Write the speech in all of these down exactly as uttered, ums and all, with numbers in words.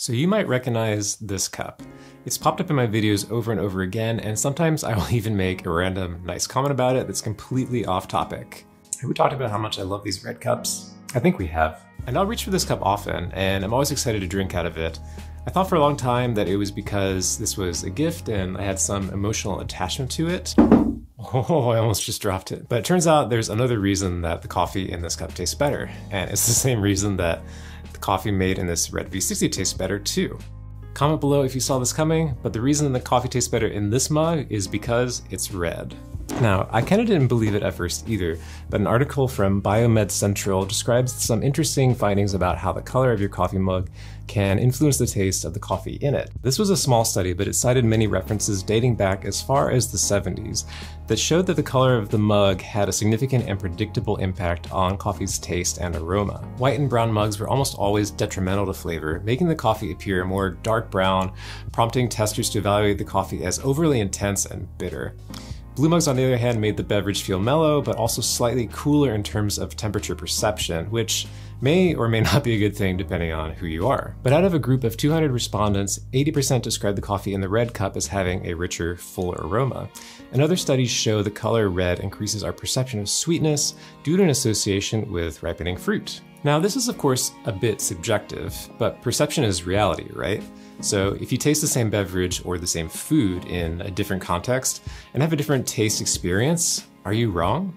So you might recognize this cup. It's popped up in my videos over and over again, and sometimes I will even make a random nice comment about it that's completely off topic. Have we talked about how much I love these red cups? I think we have. And I'll reach for this cup often, and I'm always excited to drink out of it. I thought for a long time that it was because this was a gift and I had some emotional attachment to it. Oh, I almost just dropped it. But it turns out there's another reason that the coffee in this cup tastes better. And it's the same reason that the coffee made in this red V sixty tastes better too. Comment below if you saw this coming, but the reason the coffee tastes better in this mug is because it's red. Now, I kinda didn't believe it at first either, but an article from Biomed Central describes some interesting findings about how the color of your coffee mug can influence the taste of the coffee in it. This was a small study, but it cited many references dating back as far as the seventies that showed that the color of the mug had a significant and predictable impact on coffee's taste and aroma. White and brown mugs were almost always detrimental to flavor, making the coffee appear more dark brown, prompting testers to evaluate the coffee as overly intense and bitter. Blue mugs, on the other hand, made the beverage feel mellow, but also slightly cooler in terms of temperature perception, which may or may not be a good thing depending on who you are. But out of a group of two hundred respondents, eighty percent described the coffee in the red cup as having a richer, fuller aroma. And other studies show the color red increases our perception of sweetness due to an association with ripening fruit. Now, this is of course a bit subjective, but perception is reality, right? So if you taste the same beverage or the same food in a different context and have a different taste experience, are you wrong?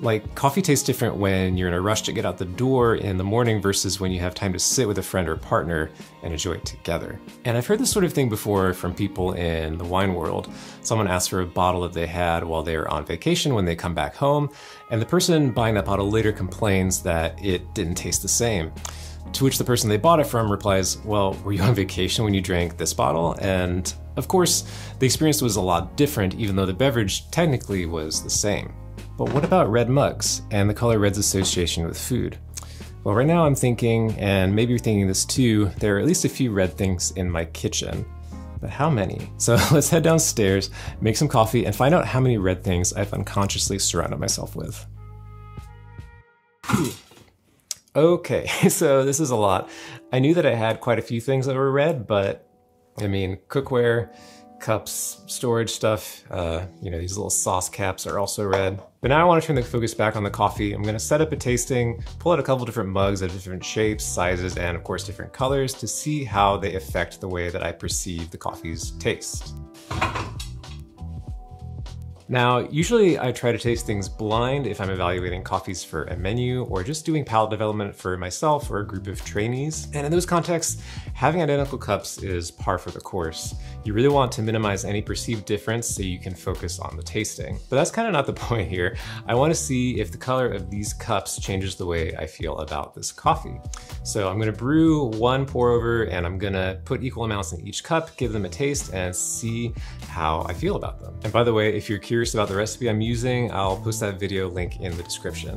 Like, coffee tastes different when you're in a rush to get out the door in the morning versus when you have time to sit with a friend or partner and enjoy it together. And I've heard this sort of thing before from people in the wine world. Someone asked for a bottle that they had while they were on vacation when they come back home, and the person buying that bottle later complains that it didn't taste the same. To which the person they bought it from replies, well, were you on vacation when you drank this bottle? And of course, the experience was a lot different, even though the beverage technically was the same. But what about red mugs and the color red's association with food? Well, right now I'm thinking, and maybe you're thinking this too, there are at least a few red things in my kitchen, but how many? So let's head downstairs, make some coffee, and find out how many red things I've unconsciously surrounded myself with. Okay, so this is a lot. I knew that I had quite a few things that were red, but I mean, cookware, cups, storage stuff, uh, you know, these little sauce caps are also red. But now I want to turn the focus back on the coffee. I'm going to set up a tasting, pull out a couple different mugs of different shapes, sizes, and of course different colors to see how they affect the way that I perceive the coffee's taste. Now, usually I try to taste things blind if I'm evaluating coffees for a menu or just doing palate development for myself or a group of trainees. And in those contexts, having identical cups is par for the course. You really want to minimize any perceived difference so you can focus on the tasting. But that's kind of not the point here. I want to see if the color of these cups changes the way I feel about this coffee. So I'm going to brew one pour over and I'm going to put equal amounts in each cup, give them a taste, and see how I feel about them. And by the way, if you're curious, Curious about the recipe I'm using, I'll post that video link in the description.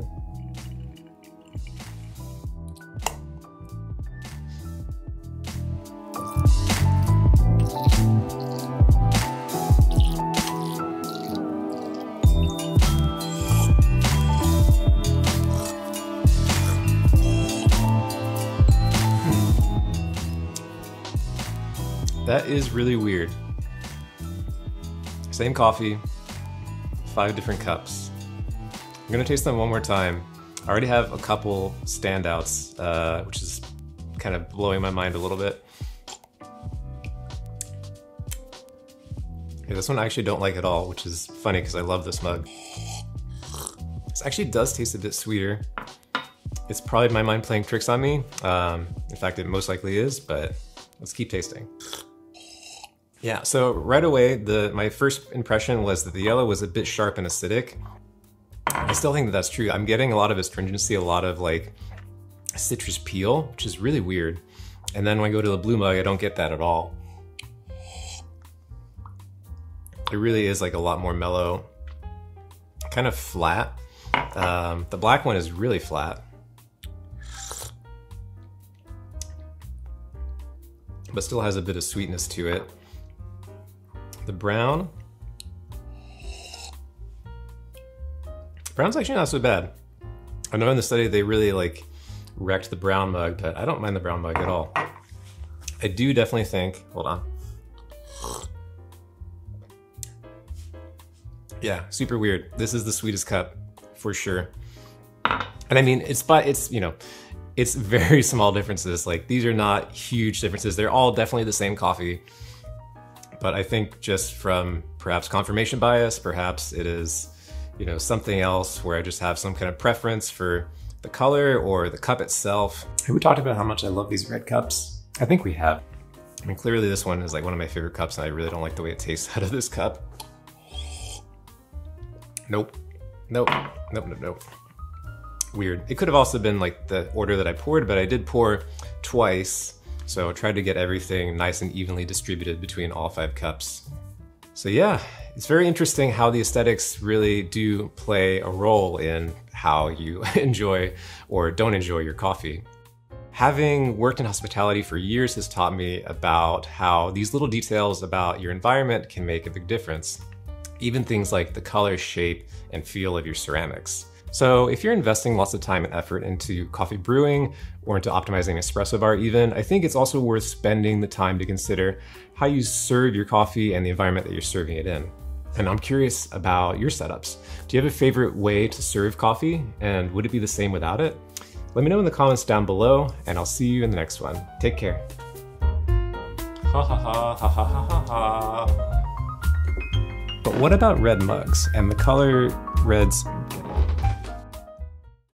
That is really weird. Same coffee, five different cups. I'm gonna taste them one more time. I already have a couple standouts, uh, which is kind of blowing my mind a little bit. Yeah, this one I actually don't like at all, which is funny because I love this mug. This actually does taste a bit sweeter. It's probably my mind playing tricks on me. Um, in fact, it most likely is, but let's keep tasting. Yeah, so right away, the my first impression was that the yellow was a bit sharp and acidic. I still think that that's true. I'm getting a lot of astringency, a lot of like citrus peel, which is really weird. And then when I go to the blue mug, I don't get that at all. It really is like a lot more mellow, kind of flat. Um, the black one is really flat. But still has a bit of sweetness to it. The brown, the brown's actually not so bad. I know in the study they really like wrecked the brown mug, but I don't mind the brown mug at all. I do definitely think, hold on. Yeah, super weird. This is the sweetest cup for sure. And I mean, it's, but it's, you know, it's very small differences. Like these are not huge differences. They're all definitely the same coffee. But I think just from perhaps confirmation bias, perhaps it is, you know, something else where I just have some kind of preference for the color or the cup itself. Have we talked about how much I love these red cups? I think we have. I mean, clearly this one is like one of my favorite cups and I really don't like the way it tastes out of this cup. Nope, nope, nope, nope, nope. Weird. It could have also been like the order that I poured, but I did pour twice. So I tried to get everything nice and evenly distributed between all five cups. So yeah, it's very interesting how the aesthetics really do play a role in how you enjoy or don't enjoy your coffee. Having worked in hospitality for years has taught me about how these little details about your environment can make a big difference. Even things like the color, shape, and feel of your ceramics. So if you're investing lots of time and effort into coffee brewing or into optimizing espresso bar even, I think it's also worth spending the time to consider how you serve your coffee and the environment that you're serving it in. And I'm curious about your setups. Do you have a favorite way to serve coffee? And would it be the same without it? Let me know in the comments down below, and I'll see you in the next one. Take care. Ha ha ha ha ha ha ha. But what about red mugs and the color reds?